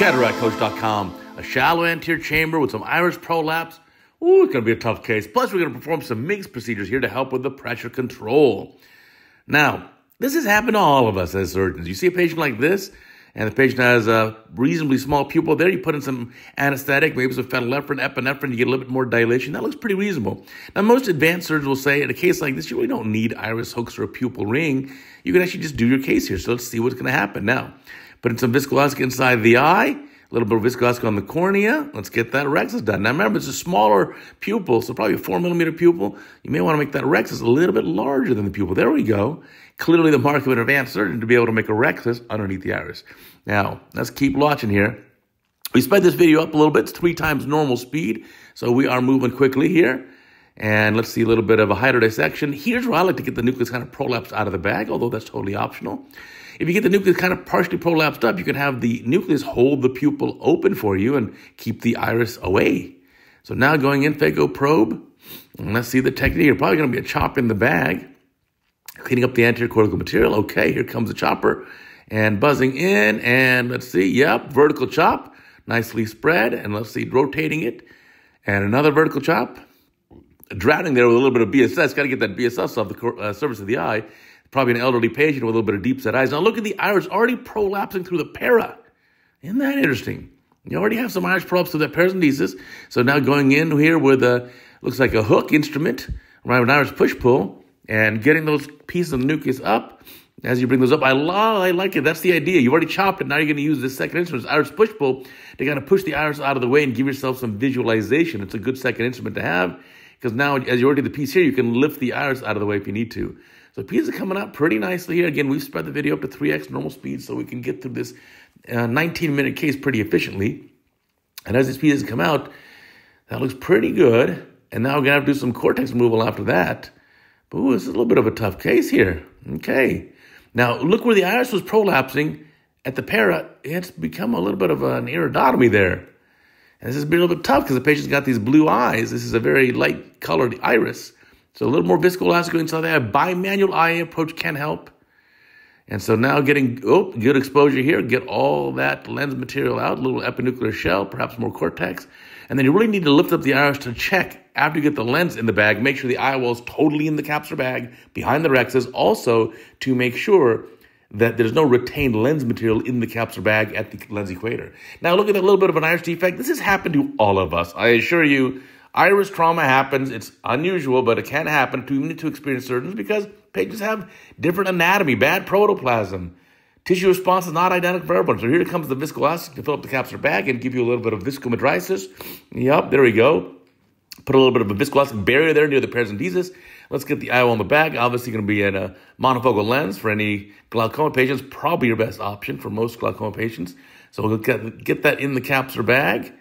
CataractCoach.com. A shallow anterior chamber with some iris prolapse. Ooh, it's going to be a tough case. Plus, we're going to perform some MIGS procedures here to help with the pressure control. Now, this has happened to all of us as surgeons. You see a patient like this, and the patient has a reasonably small pupil there. You put in some anesthetic, maybe some phenylephrine, epinephrine, you get a little bit more dilation. That looks pretty reasonable. Now, most advanced surgeons will say, in a case like this, you really don't need iris hooks or a pupil ring. You can actually just do your case here. So let's see what's going to happen now. Put in some viscoelastic inside the eye, a little bit of viscoelastic on the cornea. Let's get that rexus done. Now, remember, it's a smaller pupil, so probably a 4 millimeter pupil. You may want to make that rexus a little bit larger than the pupil. There we go. Clearly the mark of an advanced surgeon to be able to make a rexus underneath the iris. Now, let's keep watching here. We sped this video up a little bit. It's 3 times normal speed, so we are moving quickly here. And let's see a little bit of a hydrodissection. Here's where I like to get the nucleus kind of prolapsed out of the bag, although that's totally optional. If you get the nucleus kind of partially prolapsed up, you can have the nucleus hold the pupil open for you and keep the iris away. So now going in, phaco probe, and let's see the technique. You're probably going to be a chop in the bag, cleaning up the anterior cortical material. Okay, here comes the chopper, and buzzing in, and let's see, yep, vertical chop, nicely spread, and let's see, rotating it, and another vertical chop. Drowning there with a little bit of BSS. Got to get that BSS off the surface of the eye. Probably an elderly patient with a little bit of deep-set eyes. Now look at the iris already prolapsing through the para. Isn't that interesting? You already have some iris prolapse through that paracentesis. So now going in here with a, looks like a hook instrument, right, with an iris push-pull, and getting those pieces of the nucleus up. As you bring those up, I like it. That's the idea. You've already chopped it. Now you're going to use this second instrument, this iris push-pull, to kind of push the iris out of the way and give yourself some visualization. It's a good second instrument to have. Because now, as you already did the piece here, you can lift the iris out of the way if you need to. So the piece is coming out pretty nicely here. Again, we've spread the video up to 3x normal speed so we can get through this 19-minute case pretty efficiently. And as these pieces come out, that looks pretty good. And now we're going to have to do some cortex removal after that. But ooh, this is a little bit of a tough case here. Okay. Now, look where the iris was prolapsing at the para. It's become a little bit of an iridotomy there. And this is a little bit tough because the patient's got these blue eyes. This is a very light-colored iris. So a little more viscoelastic inside there. Bimanual eye approach can help. And so now getting good exposure here. Get all that lens material out. A little epinuclear shell, perhaps more cortex. And then you really need to lift up the iris to check. After you get the lens in the bag, make sure the IOL is totally in the capsular bag, behind the rexus. Also, to make sure that there's no retained lens material in the capsular bag at the lens equator. Now, look at that little bit of an iris defect. This has happened to all of us. I assure you, iris trauma happens. It's unusual, but it can happen to even to experienced surgeons because patients have different anatomy, bad protoplasm. Tissue response is not identical for everyone. So here comes the viscoelastic to fill up the capsular bag and give you a little bit of viscometrisis. Yep, there we go. Put a little bit of a viscoelastic barrier there near the paracentesis. Let's get the IOL on the back. Obviously going to be in a monofocal lens for any glaucoma patients. Probably your best option for most glaucoma patients. So we'll get that in the capsular bag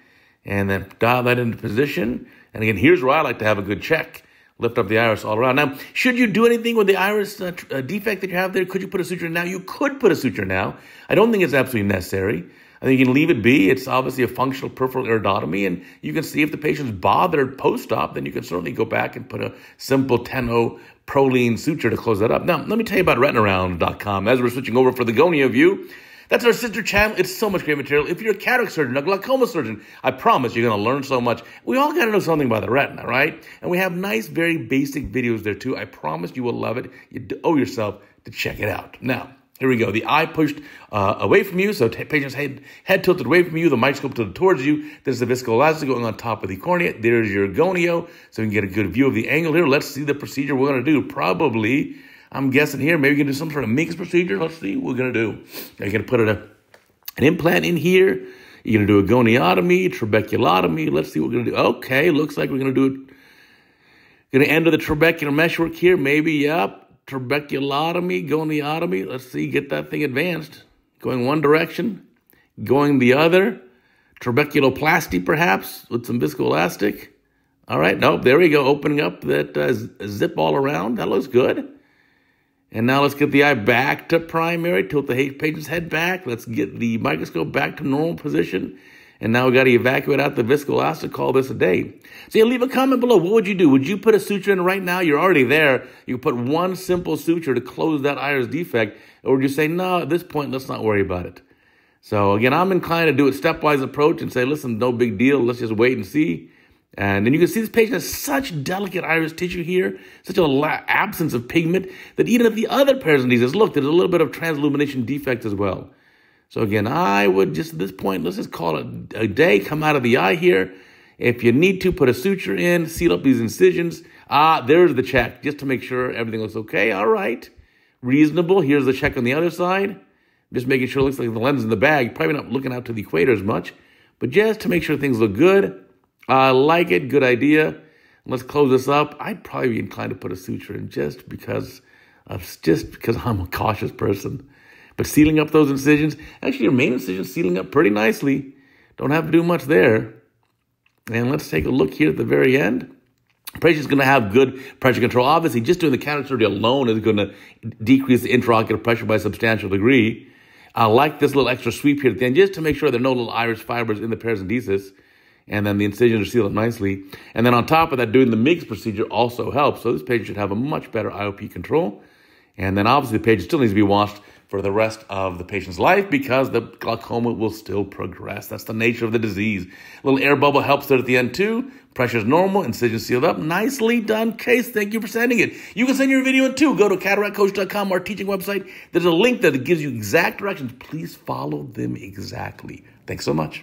and then dial that into position. And again, here's where I like to have a good check. Lift up the iris all around. Now, should you do anything with the iris defect that you have there? Could you put a suture in now? You could put a suture now. I don't think it's absolutely necessary. I think you can leave it be. It's obviously a functional peripheral iridotomy, and you can see if the patient's bothered post-op, then you can certainly go back and put a simple tenoproline suture to close that up. Now, let me tell you about retinaround.com. As we're switching over for the Gonia view, that's our sister channel. It's so much great material. If you're a cataract surgeon, a glaucoma surgeon, I promise you're going to learn so much. We all got to know something about the retina, right? And we have nice, very basic videos there, too. I promise you will love it. You owe yourself to check it out. Now, here we go. The eye pushed away from you, so patient's head tilted away from you, the microscope tilted towards you. There's the viscoelastic going on top of the cornea. There's your gonio, so we can get a good view of the angle here. Let's see the procedure we're going to do. Probably, I'm guessing here, maybe we can do some sort of MIGS procedure. Let's see what we're going to do. You're going to put an implant in here. You're going to do a goniotomy, trabeculotomy. Let's see what we're going to do. Okay, looks like we're going to do it. Going to enter the trabecular meshwork here. Maybe, yep. Trabeculotomy, goniotomy. Let's see, get that thing advanced. Going one direction, going the other. Trabeculoplasty, perhaps, with some viscoelastic. All right, nope, there we go. Opening up that zip all around. That looks good. And now let's get the eye back to primary. Tilt the patient's head back. Let's get the microscope back to normal position. And now we got to evacuate out the viscoelastic, call this a day. So you leave a comment below. What would you do? Would you put a suture in right now? You're already there. You put one simple suture to close that iris defect. Or would you say, no, at this point, let's not worry about it. So again, I'm inclined to do a stepwise approach and say, listen, no big deal. Let's just wait and see. And then you can see this patient has such delicate iris tissue here, such an absence of pigment that even if the other paracentesis, look, there's a little bit of translumination defect as well. So again, I would just at this point, let's just call it a day, come out of the eye here. If you need to, put a suture in, seal up these incisions. There's the check, just to make sure everything looks okay. All right, reasonable. Here's the check on the other side. Just making sure it looks like the lens in the bag. Probably not looking out to the equator as much, but just to make sure things look good. I like it. Good idea. Let's close this up. I'd probably be inclined to put a suture in just because I'm a cautious person. But sealing up those incisions, actually your main incision sealing up pretty nicely. Don't have to do much there. And let's take a look here at the very end. Patient's going to have good pressure control. Obviously, just doing the cataract surgery alone is going to decrease the intraocular pressure by a substantial degree. I like this little extra sweep here at the end just to make sure there are no little iris fibers in the paracentesis. And then the incisions are sealed up nicely. And then on top of that, doing the MIGS procedure also helps. So this patient should have a much better IOP control. And then obviously the patient still needs to be watched for the rest of the patient's life because the glaucoma will still progress. That's the nature of the disease. A little air bubble helps there at the end too. Pressure's normal, incision sealed up. Nicely done case. Thank you for sending it. You can send your video in too. Go to CataractCoach.com, our teaching website. There's a link that gives you exact directions. Please follow them exactly. Thanks so much.